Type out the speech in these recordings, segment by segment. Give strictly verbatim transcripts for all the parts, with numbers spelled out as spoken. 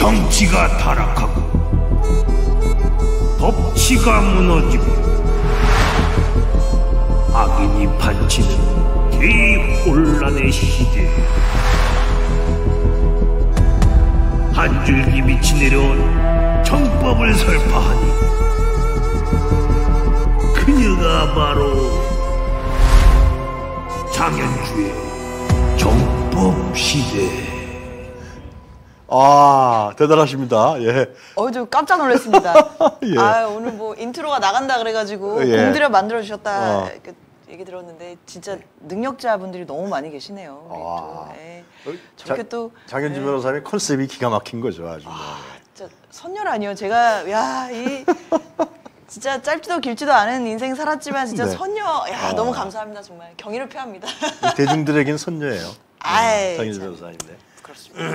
정치가 타락하고 법치가 무너지고 악인이 판치는 대혼란의 시대, 한 줄기 밑이 내려온 정법을 설파하니 그녀가 바로 장현주의 정법 시대. 아, 대단하십니다. 예. 어, 저 깜짝 놀랐습니다. 예. 아, 오늘 뭐 인트로가 나간다 그래가지고 예. 공들여 만들어 주셨다 어. 그 얘기 들었는데 진짜 능력자분들이 너무 많이 계시네요. 아. 또. 저렇게 또 장현주 변호사님 컨셉이 기가 막힌 거죠, 아주. 아, 진짜 선열 아니요. 제가 야, 이 진짜 짧지도 길지도 않은 인생 살았지만 진짜 네. 선녀, 야 어. 너무 감사합니다 정말. 경의를 표합니다. 대중들에게는 선녀예요. 아이, 장현주 참. 변호사님인데. 그렇습니다.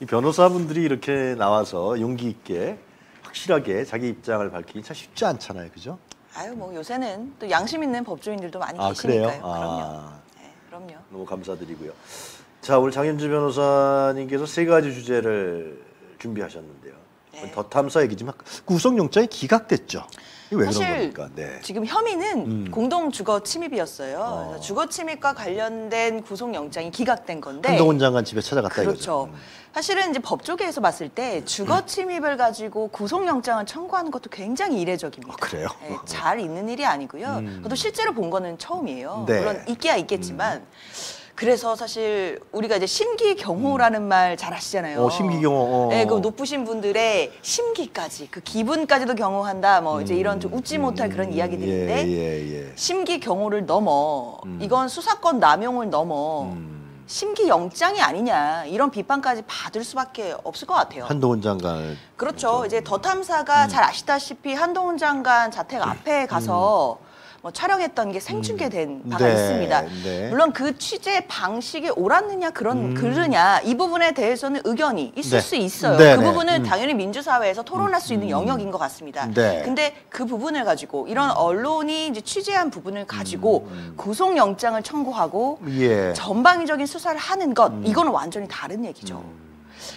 이 변호사분들이 이렇게 나와서 용기 있게 확실하게 자기 입장을 밝히기 참 쉽지 않잖아요, 그죠? 아유, 뭐 요새는 또 양심 있는 법조인들도 많이 아, 계시니까요. 그래요? 아, 그럼요. 네, 그럼요. 너무 감사드리고요. 자, 오늘 장현주 변호사님께서 세 가지 주제를 준비하셨는데요. 네. 더 탐사 얘기지만 구속영장이 기각됐죠. 왜 사실 그런 네. 지금 혐의는 음. 공동주거침입이었어요. 어. 주거침입과 관련된 구속영장이 기각된 건데 한동훈 장관 집에 찾아갔다 그렇죠. 이거죠. 음. 사실은 이제 법조계에서 봤을 때 주거침입을 가지고 구속영장을 청구하는 것도 굉장히 이례적입니다. 어, 그래요? 네, 잘 있는 일이 아니고요. 음. 저도 실제로 본 거는 처음이에요. 네. 물론 있기야 있겠지만 음. 그래서 사실 우리가 이제 심기경호라는 음. 말 잘 아시잖아요. 어, 심기경호. 어. 네, 그 높으신 분들의 심기까지 그 기분까지도 경호한다. 뭐 음. 이제 이런 좀 웃지 못할 음. 그런 이야기들인데 예, 예, 예. 심기경호를 넘어 음. 이건 수사권 남용을 넘어 음. 심기영장이 아니냐 이런 비판까지 받을 수밖에 없을 것 같아요. 한동훈 장관. 그렇죠. 좀. 이제 더 탐사가 음. 잘 아시다시피 한동훈 장관 자택 앞에 가서. 음. 뭐 촬영했던 게 생중계된 음. 바가 네, 있습니다. 네. 물론 그 취재 방식이 옳았느냐 그런 음. 그르냐 이 부분에 대해서는 의견이 있을 네. 수 있어요. 네, 그 네. 부분은 음. 당연히 민주사회에서 토론할 수 있는 음. 영역인 것 같습니다. 네. 근데 그 부분을 가지고 이런 언론이 이제 취재한 부분을 가지고 음. 구속영장을 청구하고 예. 전방위적인 수사를 하는 것 음. 이거는 완전히 다른 얘기죠. 음.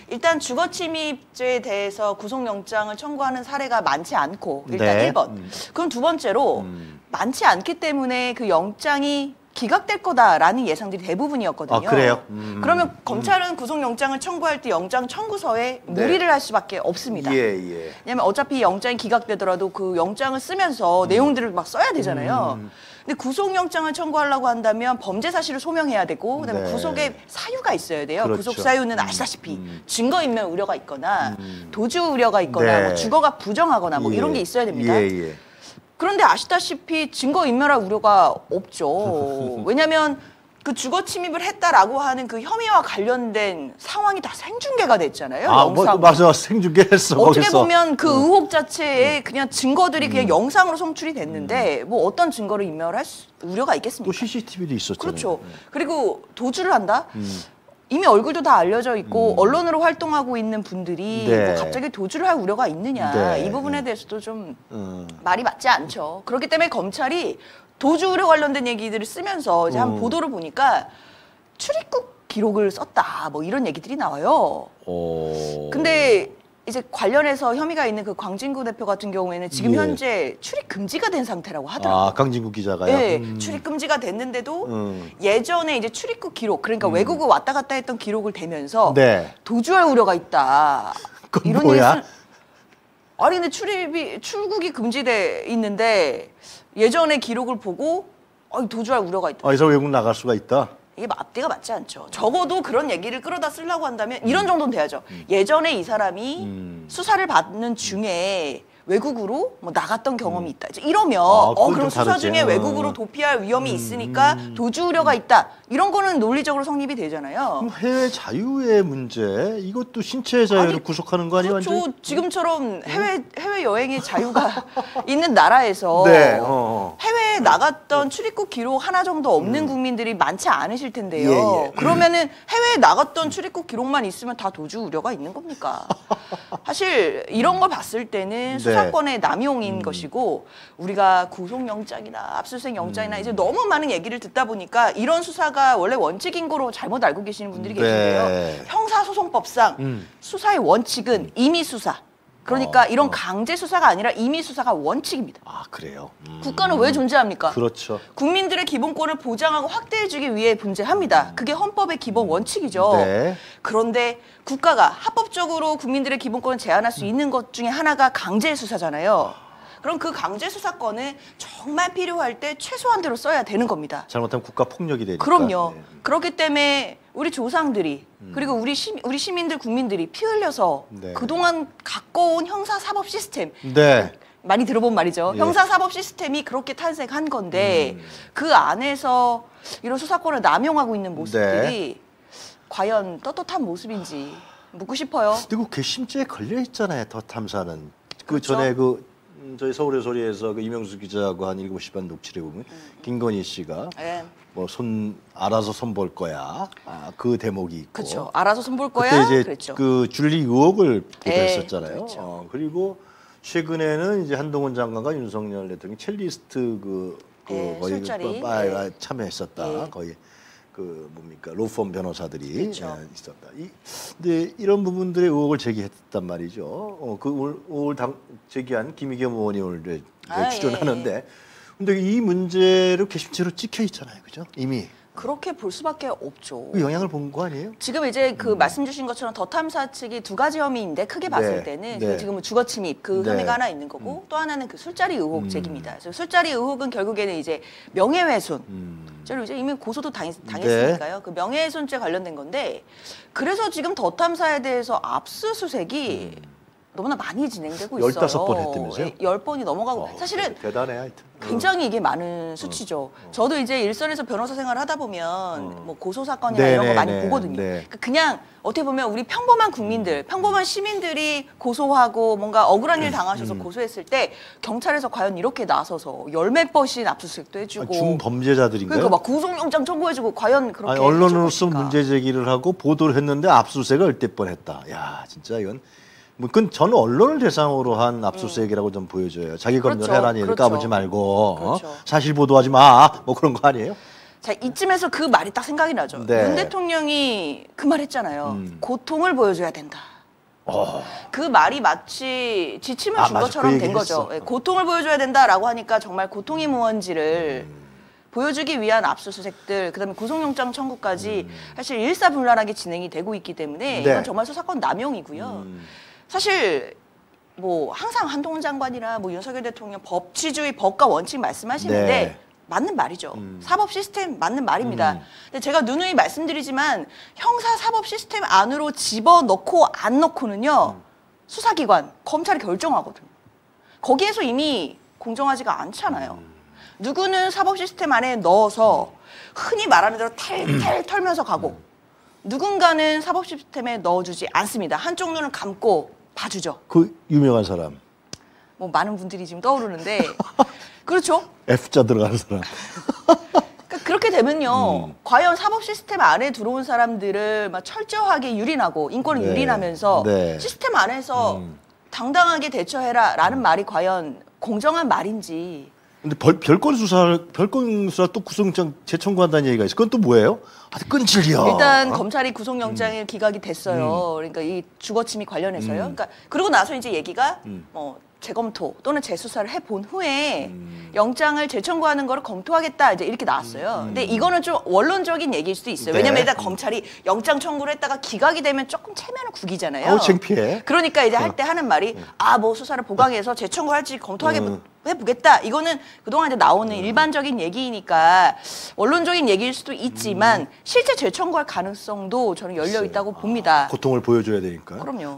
일단 주거침입죄에 대해서 구속영장을 청구하는 사례가 많지 않고 일단 네. 일 번. 음. 그럼 두 번째로 음. 많지 않기 때문에 그 영장이 기각될 거다라는 예상들이 대부분이었거든요. 아, 그래요? 음. 그러면 검찰은 음. 구속영장을 청구할 때 영장 청구서에 네. 무리를 할 수밖에 없습니다. 예, 예. 왜냐하면 어차피 영장이 기각되더라도 그 영장을 쓰면서 음. 내용들을 막 써야 되잖아요. 음. 근데 구속영장을 청구하려고 한다면 범죄 사실을 소명해야 되고 그다음에 네. 구속의 사유가 있어야 돼요. 그렇죠. 구속 사유는 아시다시피 음. 증거인멸 우려가 있거나 음. 도주 우려가 있거나 네. 뭐 주거가 부정하거나 뭐 예. 이런 게 있어야 됩니다. 예, 예. 그런데 아시다시피 증거인멸할 우려가 없죠. 왜냐하면 그 주거침입을 했다라고 하는 그 혐의와 관련된 상황이 다 생중계가 됐잖아요. 아, 영상. 뭐, 맞아, 생중계했어. 어떻게 거기서. 보면 그 음. 의혹 자체에 그냥 증거들이 음. 그냥 영상으로 송출이 됐는데 음. 뭐 어떤 증거를 인멸할 수, 우려가 있겠습니까? 또 씨씨티비도 있었죠. 그렇죠. 네. 그리고 도주를 한다? 음. 이미 얼굴도 다 알려져 있고 음. 언론으로 활동하고 있는 분들이 네. 뭐 갑자기 도주를 할 우려가 있느냐 네. 이 부분에 대해서도 좀 음. 말이 맞지 않죠. 그렇기 때문에 검찰이 도주 우려 관련된 얘기들을 쓰면서 이제 음. 한 보도를 보니까 출입국 기록을 썼다 뭐 이런 얘기들이 나와요. 오. 근데 이제 관련해서 혐의가 있는 그 광진구 대표 같은 경우에는 지금 예. 현재 출입 금지가 된 상태라고 하더라고요. 아, 광진구 기자가요? 네, 음. 출입 금지가 됐는데도 음. 예전에 이제 출입국 기록, 그러니까 음. 외국을 왔다 갔다 했던 기록을 대면서 네. 도주할 우려가 있다. 그건 이런 뭐야? 일이... 아니 근데 출입이 출국이 금지돼 있는데 예전에 기록을 보고 아, 도주할 우려가 있다. 아, 이 사람 외국 나갈 수가 있다. 이게 앞뒤가 맞지 않죠. 적어도 그런 얘기를 끌어다 쓰려고 한다면 이런 정도는 돼야죠. 음. 예전에 이 사람이 음. 수사를 받는 중에 외국으로 뭐 나갔던 경험이 있다. 이러면 아, 어 그럼 수사 다르지. 중에 외국으로 도피할 위험이 음. 있으니까 도주 우려가 있다. 이런 거는 논리적으로 성립이 되잖아요. 그럼 해외 자유의 문제 이것도 신체의 자유를 아니, 구속하는 거 아니에요? 그렇죠. 완전히? 지금처럼 해외 해외 여행의 자유가 있는 나라에서 네, 어. 해외에 나갔던 출입국 기록 하나 정도 없는 음. 국민들이 많지 않으실 텐데요. 예, 예. 그러면은 해외에 나갔던 출입국 기록만 있으면 다 도주 우려가 있는 겁니까? 사실 이런 거 봤을 때는. 네. 수사권의 남용인 음. 것이고 우리가 구속영장이나 압수수색영장이나 음. 이제 너무 많은 얘기를 듣다 보니까 이런 수사가 원래 원칙인 거로 잘못 알고 계시는 분들이 네. 계신데요. 형사 형사소송법상 음. 수사의 원칙은 임의 수사. 그러니까 어, 이런 어. 강제 수사가 아니라 임의 수사가 원칙입니다. 아, 그래요? 음. 국가는 왜 존재합니까? 그렇죠. 국민들의 기본권을 보장하고 확대해주기 위해 존재합니다. 음. 그게 헌법의 기본 원칙이죠. 네. 그런데 국가가 합법적으로 국민들의 기본권을 제한할 수 있는 것 중에 하나가 강제 수사잖아요. 그럼 그 강제 수사권을 정말 필요할 때 최소한대로 써야 되는 겁니다. 잘못하면 국가 폭력이 되니까. 그럼요. 네. 그렇기 때문에 우리 조상들이 음. 그리고 우리, 시민, 우리 시민들, 국민들이 피 흘려서 네. 그동안 갖고 온 형사사법 시스템 네. 많이 들어본 말이죠. 예. 형사사법 시스템이 그렇게 탄생한 건데 음. 그 안에서 이런 수사권을 남용하고 있는 모습들이 네. 과연 떳떳한 모습인지 묻고 싶어요. 그리고 괘씸죄에 걸려있잖아요. 더 탐사는. 그 그렇죠? 전에 그 저희 서울의 소리에서 그 이명수 기자하고 한 일곱 시 반 녹취를 보면 음. 김건희 씨가 네. 뭐 손 알아서 손 볼 거야 아, 그 대목이 있고 그쵸. 알아서 손 볼 거야 그때 이제 그랬죠. 그 줄리 의혹을 보도했었잖아요. 그렇죠. 어, 그리고 최근에는 이제 한동훈 장관과 윤석열 대통령 첼리스트 그, 그 네, 거의 술자리 그 참여했었다 네. 거의 그 뭡니까 로펌 변호사들이 그렇죠. 예, 있었다. 이, 근데 이런 부분들의 의혹을 제기했단 말이죠. 어, 그 오늘, 오늘 당, 제기한 김의겸 의원이 오늘 아, 출연하는데, 예, 예. 근데 이 문제로 괘씸죄로 찍혀 있잖아요, 그죠? 이미. 그렇게 볼 수밖에 없죠. 그 영향을 본 거 아니에요? 지금 이제 그 음. 말씀 주신 것처럼 더 탐사 측이 두 가지 혐의인데 크게 봤을 네, 때는 네. 지금은 주거침입 그 네. 혐의가 하나 있는 거고 음. 또 하나는 그 술자리 의혹 음. 제기입니다. 그래서 술자리 의혹은 결국에는 이제 명예훼손. 음. 저는 이제 이미 고소도 당했, 당했으니까요. 네. 그 명예훼손죄 관련된 건데 그래서 지금 더 탐사에 대해서 압수수색이 음. 너무나 많이 진행되고 있어요. 열다섯 번 했다면서요? 열 번이 넘어가고. 어, 사실은 대단해, 하여튼. 굉장히 이게 많은 수치죠. 어, 어. 저도 이제 일선에서 변호사 생활을 하다 보면 어. 뭐 고소사건이나 네네, 이런 거 많이 네네, 보거든요. 네. 그냥 어떻게 보면 우리 평범한 국민들, 평범한 시민들이 고소하고 뭔가 억울한 일 당하셔서 음. 고소했을 때 경찰에서 과연 이렇게 나서서 열몇 번씩 압수수색도 해주고. 아, 중범죄자들인가요? 그러니까 막 구속영장 청구해주고 과연 그렇게. 아니, 언론으로서 문제 제기를 하고 보도를 했는데 압수수색을 열댓 번 했다. 야, 진짜 이건. 뭐 그건 저는 언론을 대상으로 한 압수수색이라고 음. 좀 보여줘요. 자기 검열해라니 그렇죠. 까불지 그렇죠. 말고 그렇죠. 어? 사실 보도하지 마. 뭐 그런 거 아니에요? 자, 이쯤에서 그 말이 딱 생각이 나죠. 네. 윤 대통령이 그 말 했잖아요. 음. 고통을 보여줘야 된다. 어. 그 말이 마치 지침을 아, 준 것처럼 그 된 거죠. 했어. 고통을 보여줘야 된다라고 하니까 정말 고통이 무언지를 음. 보여주기 위한 압수수색들, 그다음에 구속영장 청구까지 음. 사실 일사분란하게 진행이 되고 있기 때문에 네. 이건 정말 수사권 남용이고요. 음. 사실 뭐 항상 한동훈 장관이나 뭐 윤석열 대통령 법치주의 법과 원칙 말씀하시는데 네. 맞는 말이죠. 음. 사법 시스템 맞는 말입니다. 음. 근데 제가 누누이 말씀드리지만 형사 사법 시스템 안으로 집어넣고 안 넣고는요. 음. 수사기관, 검찰이 결정하거든요. 거기에서 이미 공정하지가 않잖아요. 음. 누구는 사법 시스템 안에 넣어서 흔히 말하는 대로 탈탈 털면서 가고 음. 누군가는 사법 시스템에 넣어주지 않습니다. 한쪽 눈을 감고 봐주죠. 그 유명한 사람. 뭐 많은 분들이 지금 떠오르는데 그렇죠. F자 들어가는 사람. 그러니까 그렇게 되면요. 음. 과연 사법 시스템 안에 들어온 사람들을 막 철저하게 유린하고 인권을 네. 유린하면서 네. 시스템 안에서 음. 당당하게 대처해라 라는 말이 과연 공정한 말인지. 근데 벌, 별건 수사, 별건 수사 또 구속영장 재청구한다는 얘기가 있어. 그건 또 뭐예요? 아, 끈질겨. 일단 어? 검찰이 구속영장을 음. 기각이 됐어요. 음. 그러니까 이 주거침입 관련해서요. 음. 그러니까 그러고 나서 이제 얘기가 음. 어, 재검토 또는 재수사를 해본 후에 음. 영장을 재청구하는 거를 검토하겠다 이제 이렇게 나왔어요. 음. 근데 이거는 좀 원론적인 얘기일 수도 있어요. 네. 왜냐면 일단 검찰이 영장 청구를 했다가 기각이 되면 조금 체면을 구기잖아요. 아우, 창피해. 그러니까 이제 할 때 하는 말이 음. 아, 뭐 수사를 보강해서 재청구할지 검토하게. 음. 해보겠다. 이거는 그동안 이제 나오는 음. 일반적인 얘기이니까 원론적인 얘기일 수도 있지만 음. 실제 재청구할 가능성도 저는 열려 있다고 아, 봅니다. 고통을 보여줘야 되니까. 그럼요.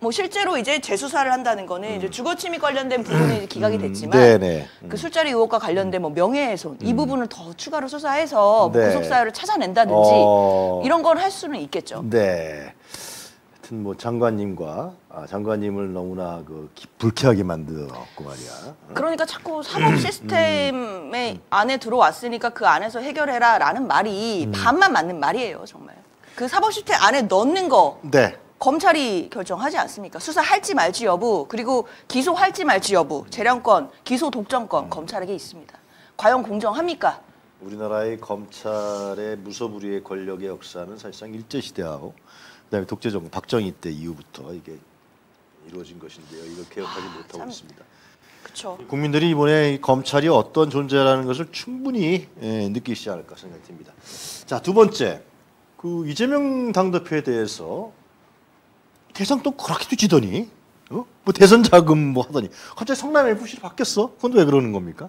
뭐 실제로 이제 재수사를 한다는 거는 음. 이제 주거침입 관련된 부분이 음. 기각이 됐지만 음. 그 술자리 의혹과 관련된 뭐 명예훼손 음. 이 부분을 더 추가로 수사해서 네. 뭐 구속사유를 찾아낸다든지 어... 이런 건 할 수는 있겠죠. 네. 하여튼 뭐 장관님과 아, 장관님을 너무나 그 기, 불쾌하게 만들었고 말이야. 그러니까 자꾸 사법 시스템에 음. 안에 들어왔으니까 그 안에서 해결해라라는 말이 음. 반만 맞는 말이에요, 정말. 그 사법 시스템 안에 넣는 거 네. 검찰이 결정하지 않습니까? 수사할지 말지 여부, 그리고 기소할지 말지 여부, 재량권, 기소 독점권 음. 검찰에게 있습니다. 과연 공정합니까? 우리나라의 검찰의 무소불위의 권력의 역사는 사실상 일제시대하고 그다음에 독재 정부 박정희 때 이후부터 이게 이루어진 것인데요. 이걸 개혁하지 아, 못하고 참. 있습니다. 그쵸. 국민들이 이번에 검찰이 어떤 존재라는 것을 충분히 예, 느끼시지 않을까 생각이 듭니다. 자, 두 번째, 그 이재명 당대표에 대해서 대선 또 그렇게 뒤지더니 어? 뭐 대선 자금 뭐 하더니 갑자기 성남에프씨로 바뀌었어? 그건 왜 그러는 겁니까?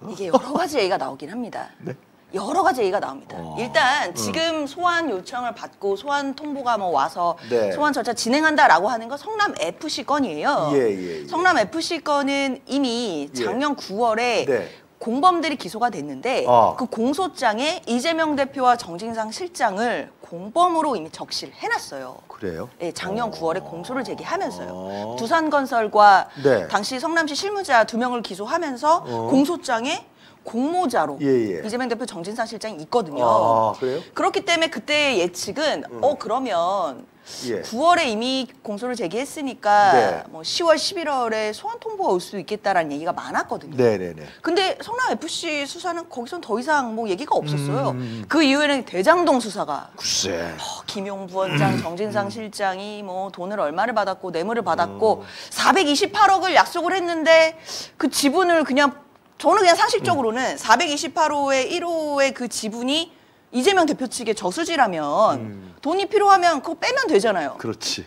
어? 이게 여러 가지 얘기가 나오긴 합니다. 네? 여러 가지 얘기가 나옵니다. 어... 일단 지금 음. 소환 요청을 받고 소환 통보가 뭐 와서 네. 소환 절차 진행한다라고 하는 건 성남에프씨 건이에요. 예, 예, 예. 성남에프씨 건은 이미 작년 예. 구월에 네. 공범들이 기소가 됐는데 아. 그 공소장에 이재명 대표와 정진상 실장을 공범으로 이미 적시를 해놨어요. 그래요? 네, 작년 어... 구월에 공소를 제기하면서요. 어... 두산건설과 네. 당시 성남시 실무자 두 명을 기소하면서 어... 공소장에 공모자로 예, 예. 이재명 대표 정진상 실장이 있거든요. 아, 그래요? 그렇기 때문에 그때의 예측은 음. 어 그러면 예. 구월에 이미 공소를 제기했으니까 네. 뭐 시월 십일월에 소환 통보가 올 수 있겠다라는 얘기가 많았거든요. 네네네. 네, 네. 근데 성남에프씨 수사는 거기선 더 이상 뭐 얘기가 없었어요. 음. 그 이후에는 대장동 수사가 글쎄. 어, 김용 부원장, 정진상 음. 실장이 뭐 돈을 얼마를 받았고 뇌물을 받았고 음. 사백이십팔억을 약속을 했는데 그 지분을 그냥 저는 그냥 상식적으로는 음. 사백이십팔 호의 일 호의 그 지분이 이재명 대표 측의 저수지라면 음. 돈이 필요하면 그거 빼면 되잖아요. 그렇지.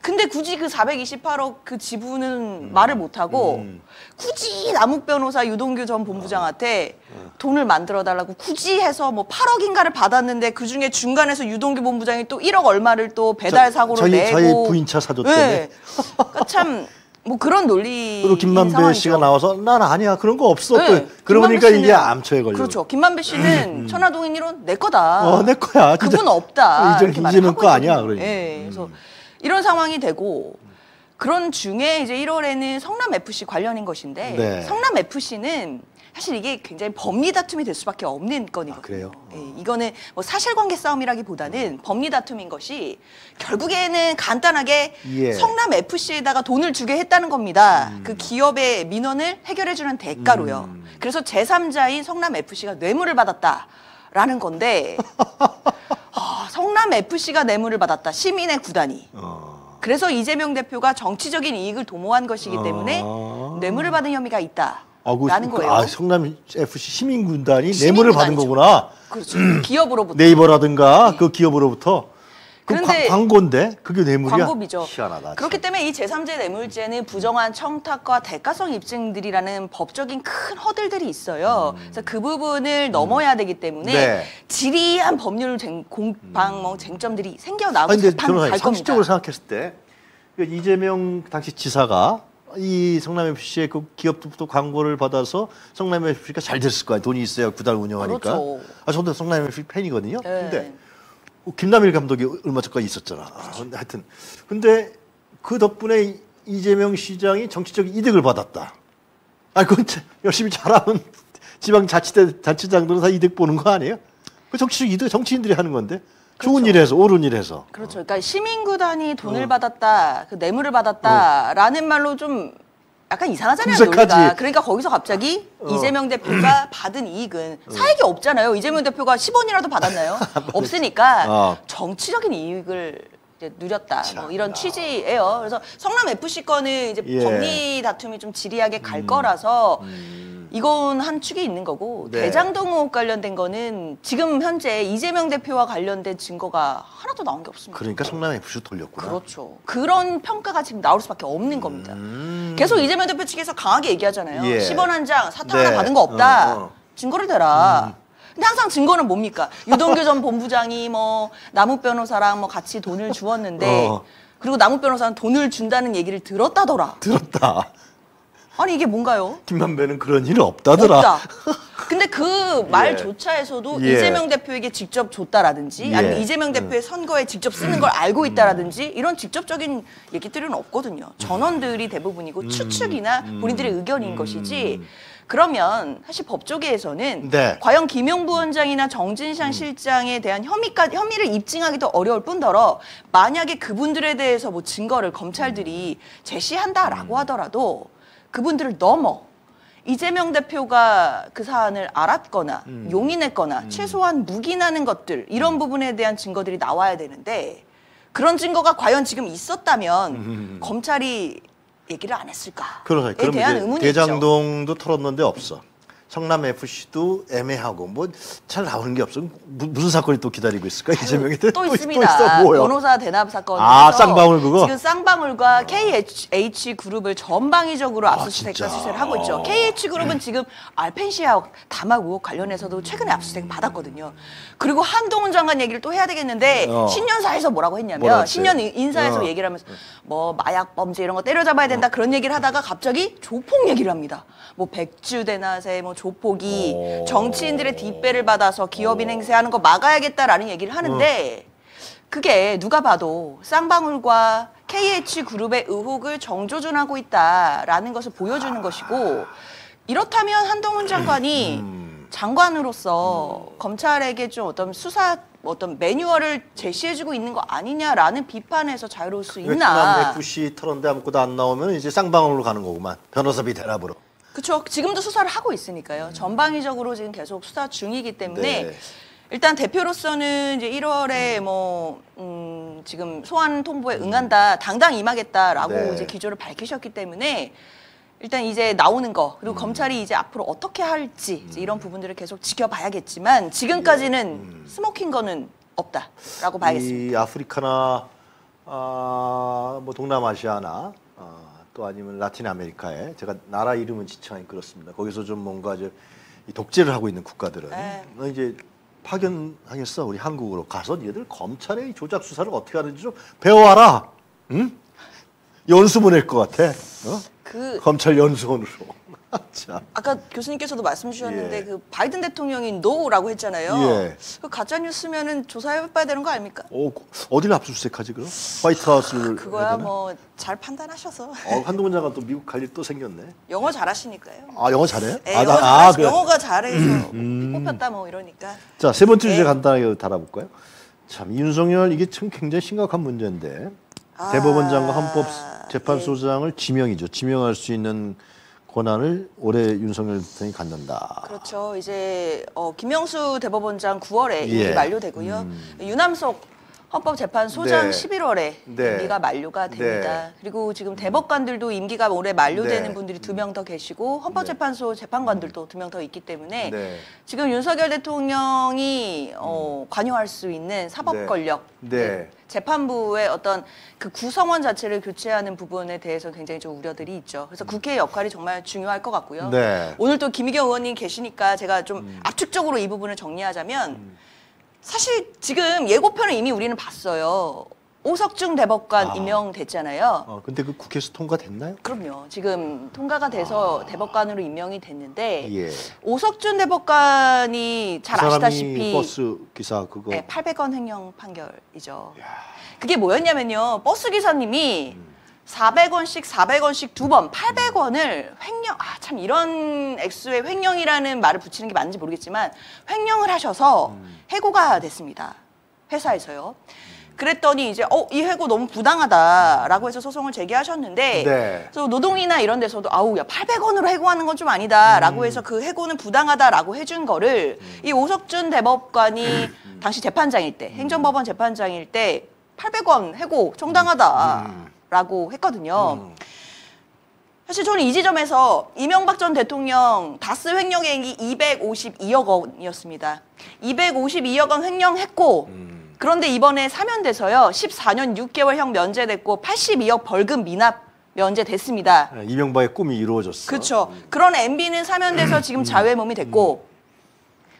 근데 굳이 그 사백이십팔억 그 지분은 음. 말을 못하고 음. 굳이 남욱 변호사 유동규 전 본부장한테 어. 돈을 만들어달라고 굳이 해서 뭐 팔억인가를 받았는데 그중에 중간에서 유동규 본부장이 또 일억 얼마를 또 배달 사고로 저희, 내고 저희 부인차 사줬대네. 네. 그러니까 참. 뭐 그런 논리. 그리고 김만배 상황이죠. 씨가 나와서 난 아니야 그런 거 없어. 네. 그러니까 이게 암초에 걸려. 그렇죠. 김만배 씨는 음. 천화동인 일론 내 거다. 어, 내 거야. 그건 없다. 이재명 거 아니야. 그러니까. 네. 그래서 음. 이런 상황이 되고 그런 중에 이제 일월에는 성남에프씨 관련인 것인데 네. 성남에프씨는 사실 이게 굉장히 법리 다툼이 될 수밖에 없는 건이거든요. 아, 그래요? 어. 예, 이거는 뭐 사실관계 싸움이라기보다는 어. 법리 다툼인 것이 결국에는 간단하게 예. 성남에프씨에다가 돈을 주게 했다는 겁니다. 음. 그 기업의 민원을 해결해주는 대가로요. 음. 그래서 제삼자인 성남에프씨가 뇌물을 받았다라는 건데 어, 성남에프씨가 뇌물을 받았다. 시민의 구단이. 어. 그래서 이재명 대표가 정치적인 이익을 도모한 것이기 때문에 어. 뇌물을 받은 혐의가 있다. 아, 그, 라는 거예요. 아, 성남에프씨 시민군단이 뇌물을 받은 거구나. 그렇죠. 기업으로부터. 네이버라든가 네. 그 기업으로부터. 그런데 과, 광고인데 그게 뇌물이야? 광고비죠. 희한하다. 그렇기 참. 때문에 이 제삼자 뇌물죄는 부정한 청탁과 대가성 입증들이라는 법적인 큰 허들들이 있어요. 음. 그래서 그 부분을 넘어야 되기 때문에 네. 지리한 법률 쟁, 공방 뭐 쟁점들이 생겨나고 갈 겁니다. 상식적으로 생각했을 때 이재명 당시 지사가 이 성남에프씨의 그 기업부터 광고를 받아서 성남에프씨가 잘 됐을 거야. 돈이 있어야 구단 운영하니까. 그렇죠. 아, 저도 성남에프씨 팬이거든요. 네. 근데 김남일 감독이 얼마 전까지 있었잖아. 아, 근데 하여튼 근데 그 덕분에 이재명 시장이 정치적인 이득을 받았다. 아, 그건 열심히 잘하면 지방자치대 자치장들은 다 이득 보는 거 아니에요? 그 정치적 이득 정치인들이 하는 건데. 그렇죠. 좋은 일에서 옳은 일에서. 그렇죠. 그러니까 시민구단이 돈을 어. 받았다, 그 뇌물을 받았다라는 어. 말로 좀 약간 이상하잖아요. 논리가. 그러니까 거기서 갑자기 어. 이재명 대표가 받은 이익은 어. 사익이 없잖아요. 이재명 대표가 십 원이라도 받았나요? 없으니까 어. 정치적인 이익을 이제 누렸다. 뭐 이런 취지예요. 그래서 성남에프씨 건은 이제 예. 법리 다툼이 좀 지리하게 갈 음. 거라서 음. 이건 한 축이 있는 거고 네. 대장동 의혹 관련된 거는 지금 현재 이재명 대표와 관련된 증거가 하나도 나온 게 없습니다. 그러니까 성남에프씨 돌렸구나. 그렇죠. 그런 평가가 지금 나올 수밖에 없는 음... 겁니다. 계속 이재명 대표 측에서 강하게 얘기하잖아요. 예. 십 원 한 장 사탕 네. 하나 받은 거 없다. 어, 어. 증거를 대라. 음. 근데 항상 증거는 뭡니까? 유동규 전 본부장이 뭐 남욱 변호사랑 뭐 같이 돈을 주었는데 어. 그리고 남욱 변호사는 돈을 준다는 얘기를 들었다더라. 들었다. 아니 이게 뭔가요? 김만배는 그런 일은 없다더라. 없다. 근데 그 말조차에서도 예. 이재명 대표에게 직접 줬다라든지 예. 아니면 이재명 대표의 선거에 직접 쓰는 걸 알고 있다라든지 이런 직접적인 얘기들은 없거든요. 전원들이 대부분이고 추측이나 본인들의 의견인 것이지 그러면 사실 법조계에서는 네. 과연 김용 부원장이나 정진상 실장에 대한 혐의까지, 혐의를 입증하기도 어려울 뿐더러 만약에 그분들에 대해서 뭐 증거를 검찰들이 제시한다라고 하더라도 그분들을 넘어 이재명 대표가 그 사안을 알았거나 음. 용인했거나 음. 최소한 묵인하는 것들 이런 부분에 대한 증거들이 나와야 되는데 그런 증거가 과연 지금 있었다면 음. 검찰이 얘기를 안 했을까에 그러니까. 대한 의문이 있죠. 대장동도 털었는데 없어. 성남에프씨도 애매하고 뭐 잘 나오는 게 없어. 무슨 사건이 또 기다리고 있을까? 이재명이 또, 또 있습니다. 또 있어, 뭐요? 변호사 대납 사건에서 아, 쌍방울 그거? 지금 쌍방울과 아. 케이에이치그룹을 전방위적으로 압수수색과 아, 수사를 하고 있죠. 아. 케이에이치그룹은 지금 알펜시아 담합 의혹 관련해서도 최근에 압수수색 받았거든요. 그리고 한동훈 장관 얘기를 또 해야 되겠는데 어. 신년사에서 뭐라고 했냐면 뭐라 신년 인사에서 어. 얘기를 하면서 뭐 마약 범죄 이런 거 때려잡아야 된다 어. 그런 얘기를 하다가 갑자기 조폭 얘기를 합니다. 뭐 백주대낮에 뭐 조폭이 오. 정치인들의 뒷배를 받아서 기업인 행세하는 거 막아야겠다라는 얘기를 하는데 응. 그게 누가 봐도 쌍방울과 케이에이치그룹의 의혹을 정조준하고 있다라는 것을 보여주는 아. 것이고 이렇다면 한동훈 장관이 음. 장관으로서 음. 검찰에게 좀 어떤 수사 어떤 매뉴얼을 제시해주고 있는 거 아니냐라는 비판에서 자유로울 수 있나. 성남에프씨 털었는데 아무것도 안 나오면 이제 쌍방울로 가는 거구만. 변호사비 대납으로. 그렇죠. 지금도 수사를 하고 있으니까요. 음. 전방위적으로 지금 계속 수사 중이기 때문에 네. 일단 대표로서는 이제 일월에 음. 뭐 음, 지금 소환 통보에 응한다, 당당 임하겠다라고 네. 이제 기조를 밝히셨기 때문에 일단 이제 나오는 거 그리고 음. 검찰이 이제 앞으로 어떻게 할지 이제 이런 부분들을 계속 지켜봐야겠지만 지금까지는 음. 스모킹 거는 없다라고 봐야겠습니다. 이 아프리카나 아, 뭐 동남아시아나. 아. 또 아니면 라틴 아메리카에 제가 나라 이름은 지칭하기 그렇습니다. 거기서 좀 뭔가 이제 독재를 하고 있는 국가들은 너 이제 파견하겠어 우리 한국으로 가서 얘들 검찰의 조작 수사를 어떻게 하는지 좀 배워와라. 응? 연수 보낼 것 같아. 어? 그 검찰 연수원으로. 자. 아까 교수님께서도 말씀 주셨는데 예. 그 바이든 대통령이 노라고 했잖아요. 예. 그 가짜 뉴스면은 조사해봐야 되는 거 아닙니까? 어, 어디를 압수수색하지 그럼? 화이트하우스를. 아, 그거야 뭐 잘 판단하셔서. 어, 한동훈 장관 또 미국 갈 일 또 생겼네. 영어 잘하시니까요. 아 영어 잘해? 네, 아, 영어 나, 잘하, 아 그래. 영어가 잘해서 음. 뽑혔다 뭐 이러니까. 자, 세 번째 네. 주제 간단하게 달아볼까요? 참 윤석열 이게 참 굉장히 심각한 문제인데 아, 대법원장과 헌법재판소장을 네. 지명이죠. 지명할 수 있는. 권한을 올해 윤석열 대통령이 갖는다. 그렇죠. 이제 어, 김명수 대법원장 구월에 임기 예. 만료되고요. 음. 유남석 헌법재판소장 네. 십일월에 네. 임기가 만료가 됩니다. 네. 그리고 지금 대법관들도 임기가 올해 만료되는 네. 분들이 두 명 더 계시고 헌법재판소 재판관들도 두 명 더 있기 때문에 네. 지금 윤석열 대통령이 어, 관여할 수 있는 사법권력 네. 네. 재판부의 어떤 그 구성원 자체를 교체하는 부분에 대해서 굉장히 좀 우려들이 있죠. 그래서 국회의 역할이 정말 중요할 것 같고요. 네. 오늘 또 김의겸 의원님 계시니까 제가 좀 음. 압축적으로 이 부분을 정리하자면 음. 사실 지금 예고편을 이미 우리는 봤어요. 오석준 대법관 아. 임명됐잖아요. 어, 근데 그 국회에서 통과됐나요? 그럼요. 지금 통과가 돼서 아. 대법관으로 임명이 됐는데 예. 오석준 대법관이 잘 그 아시다시피 버스 기사 그거 네, 팔백 원 횡령 판결이죠. 야. 그게 뭐였냐면요. 버스 기사님이 음. 사백 원씩 사백 원씩 두 번 팔백 원을 횡령 아 참 이런 액수의 횡령이라는 말을 붙이는 게 맞는지 모르겠지만 횡령을 하셔서 해고가 됐습니다. 회사에서요. 그랬더니 이제 어 이 해고 너무 부당하다라고 해서 소송을 제기하셨는데 네. 그래서 노동이나 이런 데서도 아우 야 팔백 원으로 해고하는 건 좀 아니다라고 음. 해서 그 해고는 부당하다라고 해준 거를 음. 이 오석준 대법관이 음. 당시 재판장일 때 행정법원 재판장일 때 팔백 원 해고 정당하다. 음. 라고 했거든요. 음. 사실 저는 이 지점에서 이명박 전 대통령 다스 횡령액이 이백오십이억 원이었습니다. 이백오십이억 원 횡령했고 음. 그런데 이번에 사면돼서요. 십사년 육개월형 면제됐고 팔십이억 벌금 미납 면제됐습니다. 네, 이명박의 꿈이 이루어졌어. 그렇죠. 음. 그런 엠비는 사면돼서 지금 음. 자유의 몸이 됐고 음.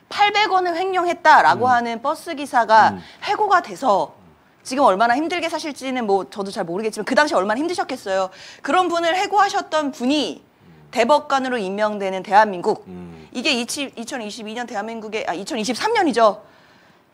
팔백 원을 횡령했다라고 음. 하는 버스기사가 음. 해고가 돼서 지금 얼마나 힘들게 사실지는 뭐 저도 잘 모르겠지만 그 당시 얼마나 힘드셨겠어요. 그런 분을 해고하셨던 분이 대법관으로 임명되는 대한민국 음. 이게 이천이십이년 대한민국의 아 이천이십삼년이죠.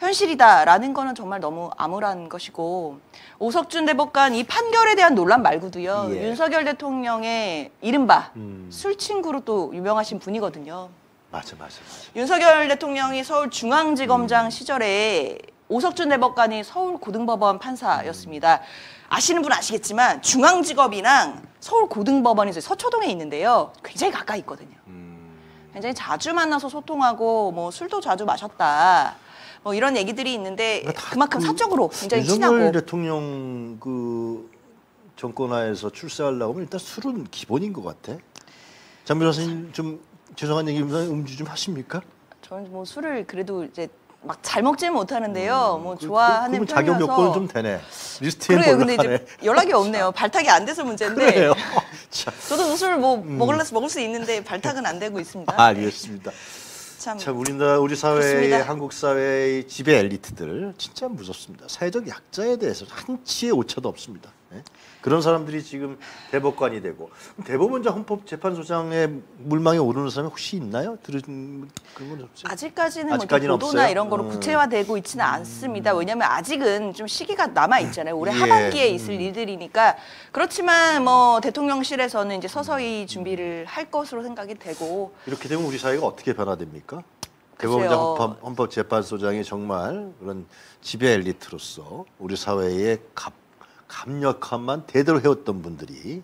현실이다라는 거는 정말 너무 암울한 것이고 오석준 대법관 이 판결에 대한 논란 말고도요. 예. 윤석열 대통령의 이른바 음. 술친구로 또 유명하신 분이거든요. 맞아 맞아. 맞아. 윤석열 대통령이 서울중앙지검장 음. 시절에 오석준 대법관이 서울고등법원 판사였습니다. 아시는 분 아시겠지만 중앙지검이랑 서울고등법원이 서초동에 있는데요. 굉장히 가까이 있거든요. 굉장히 자주 만나서 소통하고 뭐 술도 자주 마셨다. 뭐 이런 얘기들이 있는데 그러니까 그만큼 그 사적으로 굉장히 친하고. 윤석열 대통령 그 정권하에서 출세하려고 하면 일단 술은 기본인 것 같아. 장 변호사님 좀 죄송한 얘기입니다. 음주 좀 하십니까? 저는 뭐 술을 그래도 이제 막 잘 먹지는 못하는데요. 음, 뭐 그, 좋아하는 그, 편이라서. 자격 요건은 좀 되네. 리스트에 올라가네. 그래요. 근데 이제 연락이 없네요. 발탁이 안 돼서 문제인데. 그래요. 저도 술을 뭐 음. 먹을, 먹을 수 있는데 발탁은 안 되고 있습니다. 아, 알겠습니다. 참, 참 우리 나라 우리 사회의 한국 사회의 지배 엘리트들 진짜 무섭습니다. 사회적 약자에 대해서 한치의 오차도 없습니다. 네? 그런 사람들이 지금 대법관이 되고 대법원장 헌법재판소장의 물망에 오르는 사람이 혹시 있나요? 들은 그런 건 없죠. 아직까지는, 아직까지는 뭐 보도나 없어요? 이런 거로 음. 구체화되고 있지는 않습니다. 왜냐하면 아직은 좀 시기가 남아 있잖아요. 올해 예. 하반기에 있을 음. 일들이니까. 그렇지만 뭐 대통령실에서는 이제 서서히 준비를 할 것으로 생각이 되고. 이렇게 되면 우리 사회가 어떻게 변화됩니까? 대법원장 헌법, 헌법재판소장이 정말 그런 지배 엘리트로서 우리 사회의 갑 강력함만 대대로 해왔던 분들이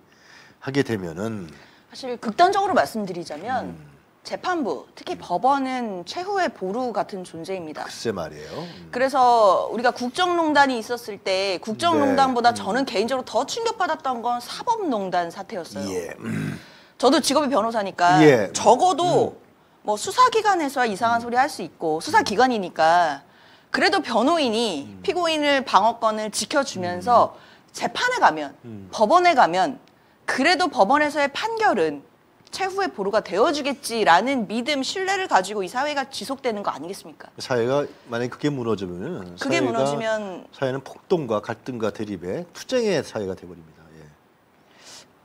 하게 되면은 사실 극단적으로 말씀드리자면 음. 재판부, 특히 음. 법원은 최후의 보루 같은 존재입니다. 글쎄 말이에요. 음. 그래서 우리가 국정농단이 있었을 때 국정농단보다 네. 음. 저는 개인적으로 더 충격받았던 건 사법농단 사태였어요. 예. 음. 저도 직업이 변호사니까 예. 적어도 음. 뭐 수사기관에서야 이상한 소리 할 수 있고 수사기관이니까 그래도 변호인이 음. 피고인을 방어권을 지켜주면서 음. 재판에 가면 음. 법원에 가면 그래도 법원에서의 판결은 최후의 보루가 되어주겠지라는 믿음, 신뢰를 가지고 이 사회가 지속되는 거 아니겠습니까? 사회가 만약에 그게 무너지면 그게 사회가, 무너지면 사회는 폭동과 갈등과 대립에 투쟁의 사회가 돼버립니다. 예.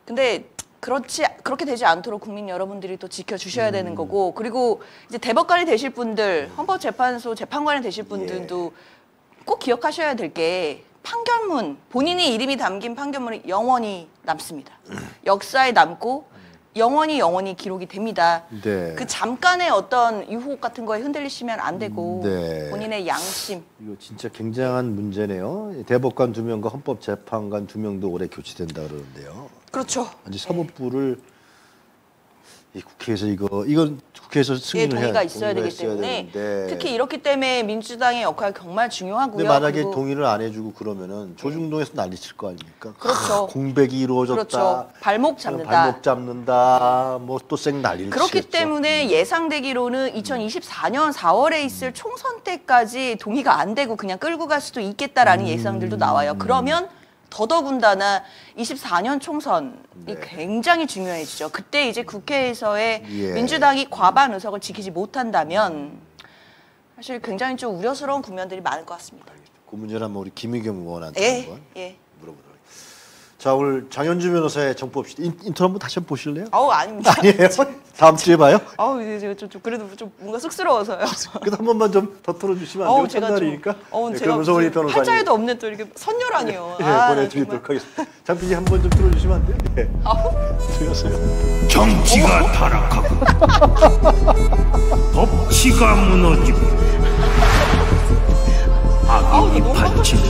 근데 그렇지 그렇게 되지 않도록 국민 여러분들이 또 지켜주셔야 음. 되는 거고, 그리고 이제 대법관이 되실 분들, 헌법재판소 재판관이 되실 분들도 예. 꼭 기억하셔야 될 게. 판결문, 본인의 이름이 담긴 판결문이 영원히 남습니다. 역사에 남고 영원히 영원히 기록이 됩니다. 네. 그 잠깐의 어떤 유혹 같은 거에 흔들리시면 안 되고 네. 본인의 양심. 이거 진짜 굉장한 문제네요. 대법관 두 명과 헌법재판관 두 명도 올해 교체된다 그러는데요. 그렇죠. 아니 사법부를 네. 이 국회에서 이거 이건 국회에서 승인을 예, 동의가 해야, 있어야 되기 때문에 되는데. 특히 이렇기 때문에 민주당의 역할 정말 중요하고요. 근데 만약에 동의를 안 해주고 그러면은 조중동에서 난리칠 거 아닙니까? 그렇죠. 아, 공백이 이루어졌다. 그렇죠. 발목 잡는다. 발목 잡는다. 뭐 또 쌩 난리를 치겠죠. 그렇기 때문에 예상되기로는 이천이십사년 사월에 있을 총선 때까지 동의가 안 되고 그냥 끌고 갈 수도 있겠다라는 음. 예상들도 나와요. 그러면 더더군다나 이십사년 총선이 네. 굉장히 중요해지죠. 그때 이제 국회에서의 예. 민주당이 과반 의석을 지키지 못한다면 사실 굉장히 좀 우려스러운 국면들이 많을 것 같습니다. 그 문제는 한번 우리 김의겸 의원한테 예. 한번 예. 물어보도록 하겠습니다. 자, 오늘 장현주 변호사의 정보없이 인터뷰 한번 다시 한번 보실래요? 아우 아닙니다. 아니에요? 다음 주에 봐요? 아우 이제 제가 좀, 좀 그래도 좀 뭔가 쑥스러워서요. 그래도 한 번만 좀 더 털어주시면 안 돼요? 제가 첫날이니까. 어, 네, 제가 팔자에도 없는 또 이렇게 선녀라니요. 예, 예, 아, 보내드리도록 하겠습니다. 장피디 한 번 좀 틀어주시면 안 돼요? 네. 아우. 들었어요. 정치가 어머? 타락하고 법치가 무너지고 악이 판치고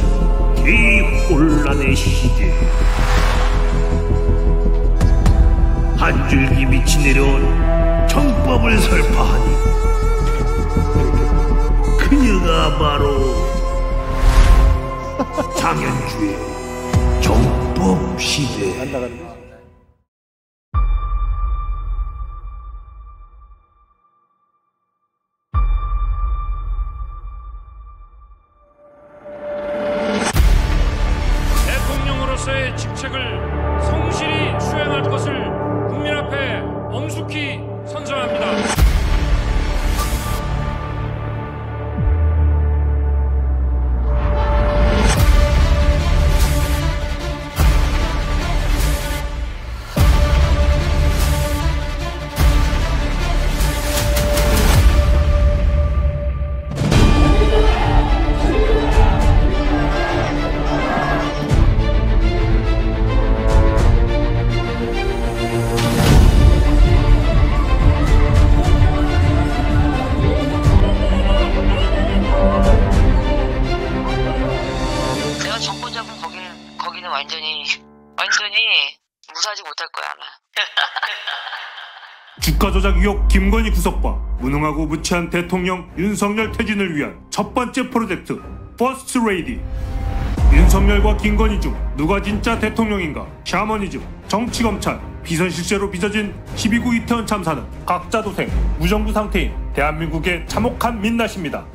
이 혼란의 시대 한 줄기 미치 내려온 정법을 설파하니 그녀가 바로 장현주의 정법 시대. 주가 조작 의혹 김건희 구속과 무능하고 무치한 대통령 윤석열 퇴진을 위한 첫 번째 프로젝트 퍼스트 레이디. 윤석열과 김건희 중 누가 진짜 대통령인가? 샤머니즘, 정치검찰, 비선실세로 빚어진 십이 구 이태원 참사는 각자 도생, 무정부 상태인 대한민국의 참혹한 민낯입니다.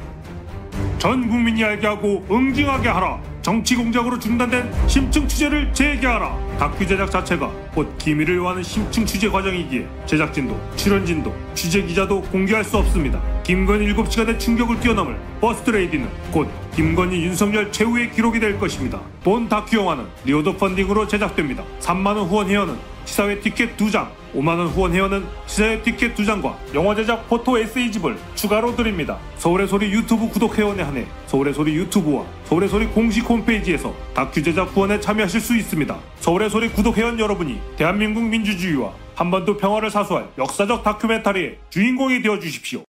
전 국민이 알게 하고 응징하게 하라. 정치 공작으로 중단된 심층 취재를 재개하라. 다큐 제작 자체가 곧 기밀을 요하는 심층 취재 과정이기에 제작진도 출연진도 취재기자도 공개할 수 없습니다. 김건희 일곱 시간의 충격을 뛰어넘을 퍼스트레이디는 곧 김건희 윤석열 최후의 기록이 될 것입니다. 본 다큐 영화는 리오더 펀딩으로 제작됩니다. 삼만 원 후원 회원은 시사회 티켓 두 장, 오만 원 후원 회원은 시사회 티켓 두 장과 영화 제작 포토 에세이집을 추가로 드립니다. 서울의 소리 유튜브 구독 회원에 한해 서울의 소리 유튜브와 서울의 소리 공식 홈페이지에서 다큐 제작 후원에 참여하실 수 있습니다. 서울의 소리 구독 회원 여러분이 대한민국 민주주의와 한반도 평화를 사수할 역사적 다큐멘터리의 주인공이 되어주십시오.